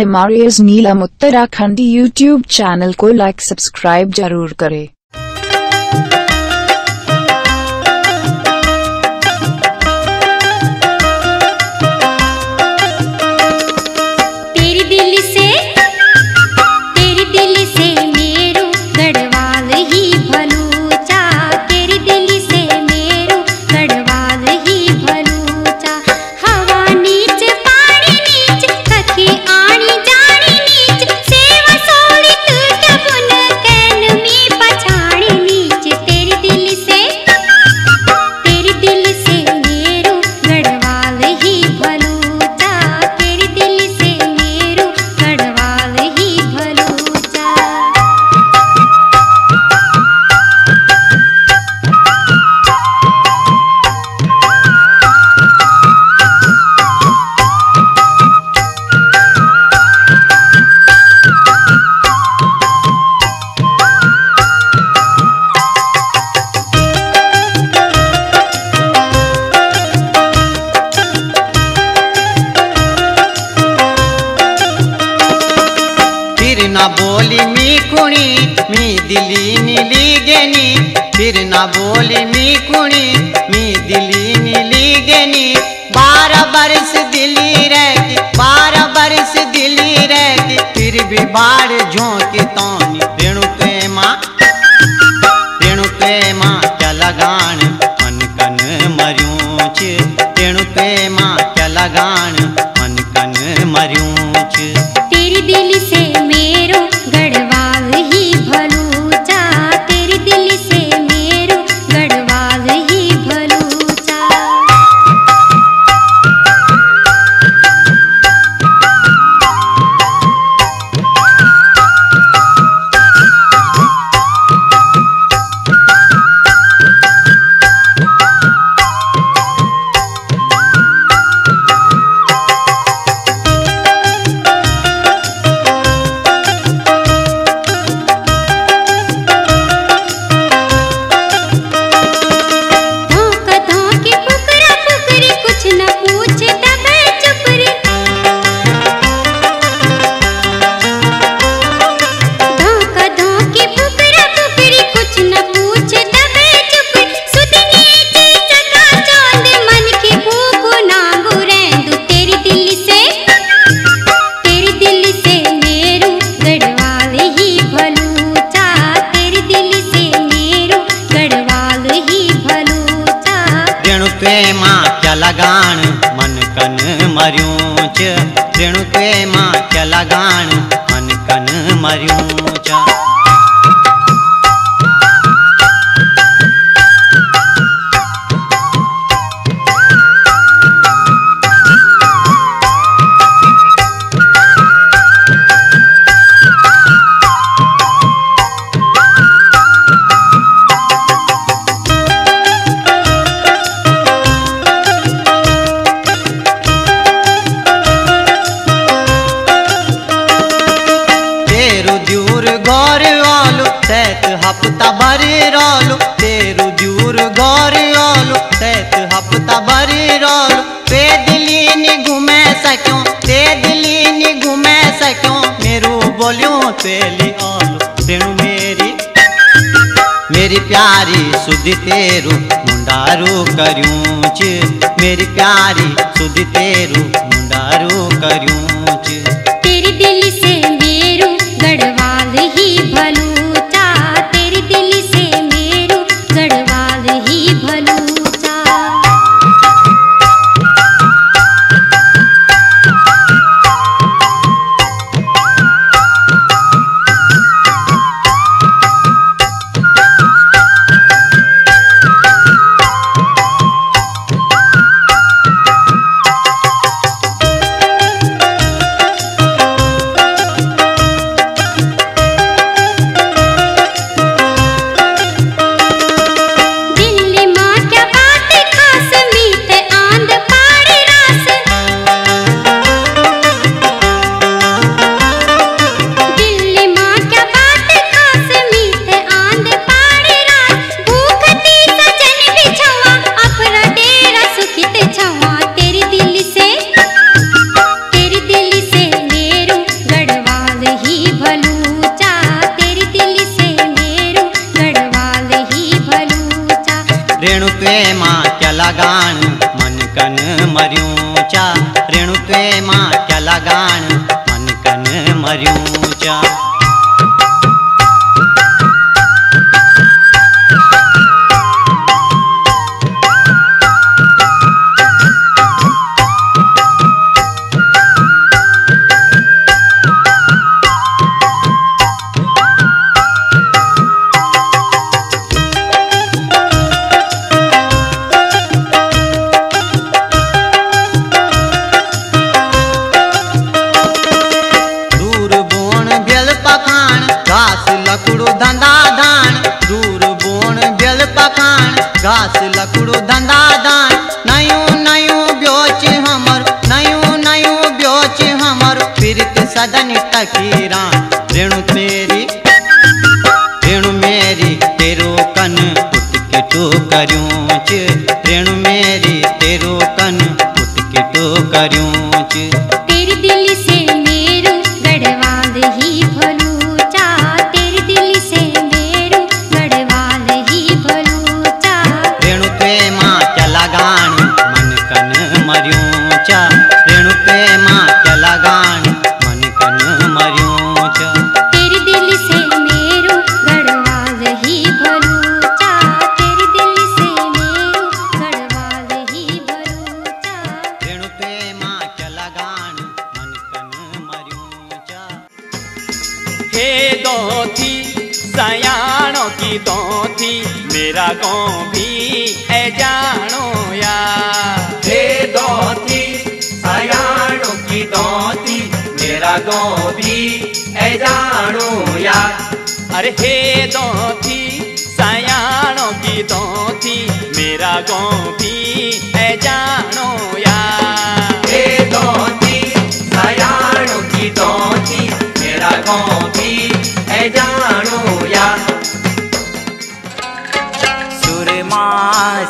हमारे इस Neelam Uttarakhandi YouTube channel को लाइक सब्सक्राइब जरूर करें। ना बोली मी कुणी मी दिली नीली गेनी, फिर ना बोली मी कुणी मी दिली नीली गेनी। 12 बरस दिली रहती, 12 बरस दिली रहती, फिर भी बाढ़ झोंकी तोनी पेणु प्रेमा क्या लगान मन कन मरियूं छ, पेणु प्रेमा क्या लगान मन कन मरियूं छ। तेरी दिल से मेरो गढ़वाल ही भलूचा, तेरी दिल से मेरो गढ़वाल ही भलूचा। प्रेमा क्या लगान मन कन मरियूं छ, रेणु प्रेमा क्या लगान मन कन मरियूं छ। हफ्ता भर रोलू तेरू जूर गौर रोलू सैत हफ्ता भर रोलू, ते दिली नी घूमे सक्यों, ते दिली नी घूमे सक्यों, मेरू बोलियों तेली आलू तेनू मेरी मेरी प्यारी सुधी तेरू मुंडारू करियूं च, मेरी प्यारी सुधी तेरू मुंडारू करियूं च। तेरी दिल से मेरू गढ़वाल ही भलू, लगाण मन कन मर्यूं जा। लकड़ो धंधा धान दूर बोण बेल पखान घास लकड़ो धंधा धान नयूं नयूं ब्योच हमर नयूं नयूं ब्योच हमर फिरत सदन तकीरा रेणु तेरी रेणु मेरी तेरो कन पुत के तो करूं च रेणु मेरी तेरो कन पुत के तो करूं च। सयाणों की तो थी मेरा गाँव भी ए जानो या हे दो थी सयाणों की तो थी मेरा गाँव भी ए जानो या। अरे हे दो थी सयाणों की तो थी मेरा गाँव भी ए जानो या हे दो थी सयाणों की तो थी मेरा गाँव भी ए जानो या। सुरमा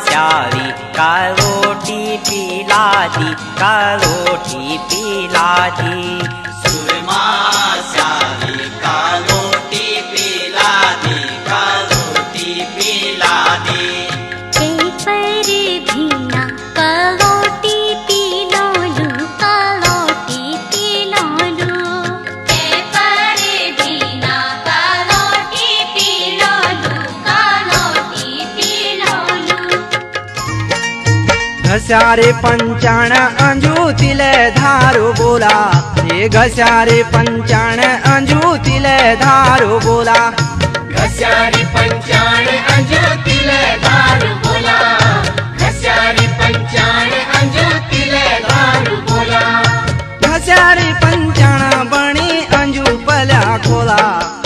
स्यावी कालोटी पीलाती सुरमा स्यावी कालोटी पीलाती पेपरी भीना कालोटी घसारे पंचाण अंजू तिले धारो बोला हे घसारे पंचाण अंजू तिले धारो बोला घसारे पंचाण अंजू तिले धारो बोला घसारे पंचाण अंजू तिले धारो बोला घसारे पंचाण बणी अंजू पला खोला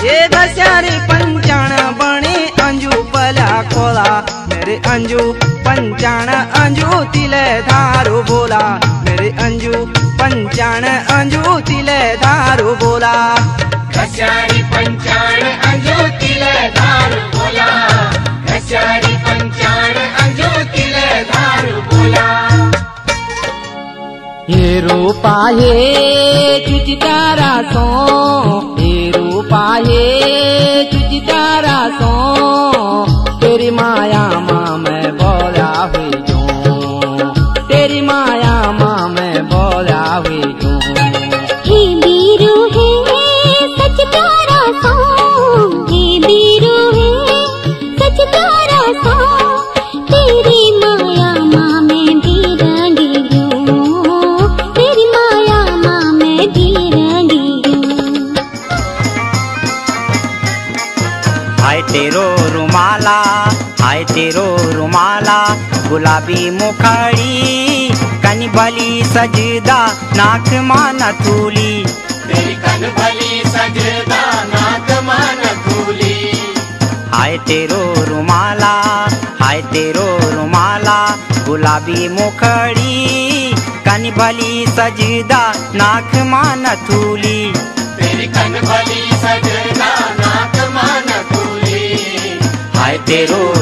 हे घसारे पंचाण बणी अंजू पला खोला मेरे अंजू पंचाण अंजू तिले धारो बोला मेरे अंजू पंचाण अंजू तिले धारो बोला घसारी पंचाण अंजू तिले धारो बोला घसारी पंचाण अंजू तिले धारो बोला। हे रूपा हे तुझी तारा सो हे रूपा हे तुझी तारा सो तेरी माया माँ मैं बोला हुई हूँ तेरी माया माँ मैं बोला हुई हूँ। हे बीरू है सच प्यारा सा हे बीरू है सच प्यारा सा तेरी माया माँ मैं धीरांगी हूँ तेरी माया माँ मैं धीरांगी हूँ। हाय तेरो रुमाला हाय तेरो रुमाला गुलाबी मुखाड़ी कन भली सजदा नाक माना तूली तेरी कन भली सजदा नाक माना तूली। हाय तेरो रुमाला गुलाबी मुखाड़ी कन भली सजदा नाक माना तूली तेरी कन भली सजदा नाक माना तूली। हाय तेरो